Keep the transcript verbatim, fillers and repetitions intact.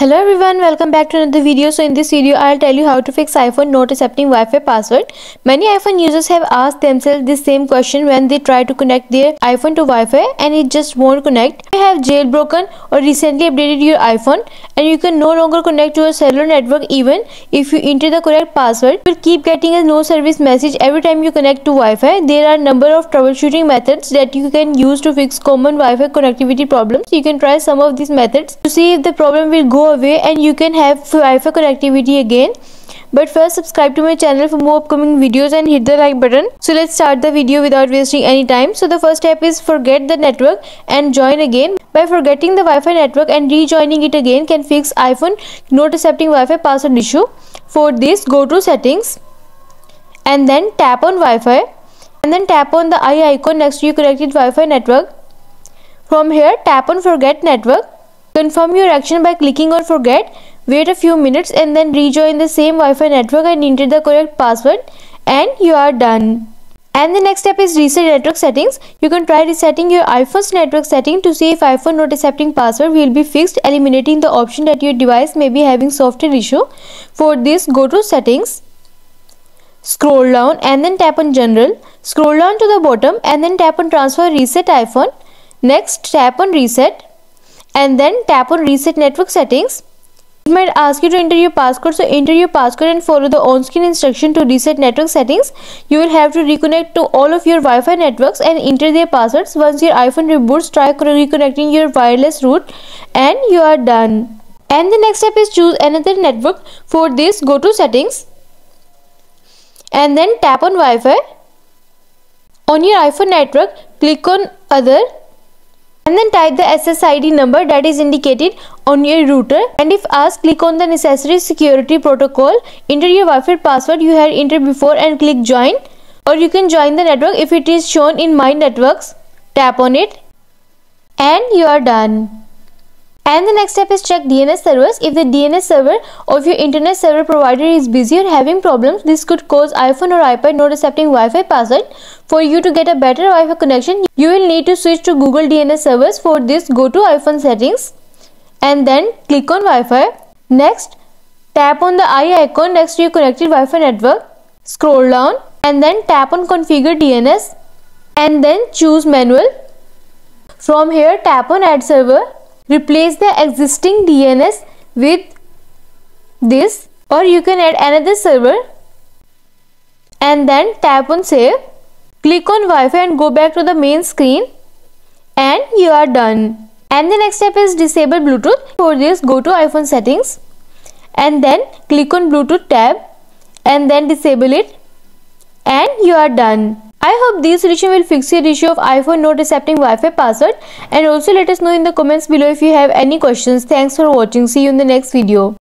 Hello everyone, welcome back to another video. So in this video I'll tell you how to fix iPhone not accepting Wi-Fi password. Many iPhone users have asked themselves this same question when they try to connect their iPhone to Wi-Fi and it just won't connect. If you have jailbroken or recently updated your iPhone and you can no longer connect to your cellular network, even if you enter the correct password, you will keep getting a no service message every time you connect to Wi-Fi. There are a number of troubleshooting methods that you can use to fix common Wi-Fi connectivity problems. You can try some of these methods to see if the problem will go away and you can have Wi-Fi connectivity again. But first, subscribe to my channel for more upcoming videos and hit the like button. So let's start the video without wasting any time. So the first step is forget the network and join again. By forgetting the Wi-Fi network and rejoining it again can fix iPhone not accepting Wi-Fi password issue. For this, go to settings and then tap on Wi-Fi and then tap on the I icon next to your connected Wi-Fi network. From here, tap on forget network. Confirm your action by clicking on forget, wait a few minutes and then rejoin the same Wi-Fi network and enter the correct password and you are done. And the next step is reset network settings. You can try resetting your iPhone's network setting to see if iPhone not accepting password will be fixed, eliminating the option that your device may be having software issue. For this, go to settings, scroll down and then tap on general, scroll down to the bottom and then tap on transfer reset iPhone. Next, tap on reset and then tap on reset network settings. It might ask you to enter your passcode, so enter your passcode and follow the on-screen instruction to reset network settings. You will have to reconnect to all of your Wi-Fi networks and enter their passwords. Once your iPhone reboots, try reconnecting your wireless route and you are done. And the next step is choose another network. For this, go to settings and then tap on Wi-Fi. On your iPhone network, click on other and then type the S S I D number that is indicated on your router, and if asked, click on the necessary security protocol, enter your Wi-Fi password you had entered before and click join, or you can join the network if it is shown in my networks. Tap on it and you are done. And the next step is check D N S servers. If the D N S server of your internet server provider is busy or having problems, this could cause iPhone or iPad not accepting Wi-Fi password. For you to get a better Wi-Fi connection, you will need to switch to Google D N S servers. For this, go to iPhone settings and then click on Wi-Fi. Next, tap on the I icon next to your connected Wi-Fi network. Scroll down and then tap on configure D N S and then choose manual. From here, tap on add server. Replace the existing D N S with this, or you can add another server and then tap on save. Click on Wi-Fi and go back to the main screen and you are done. And the next step is disable Bluetooth. For this, go to iPhone settings and then click on Bluetooth tab and then disable it and you are done. I hope this solution will fix your issue of iPhone not accepting Wi-Fi password, and also let us know in the comments below if you have any questions. Thanks for watching. See you in the next video.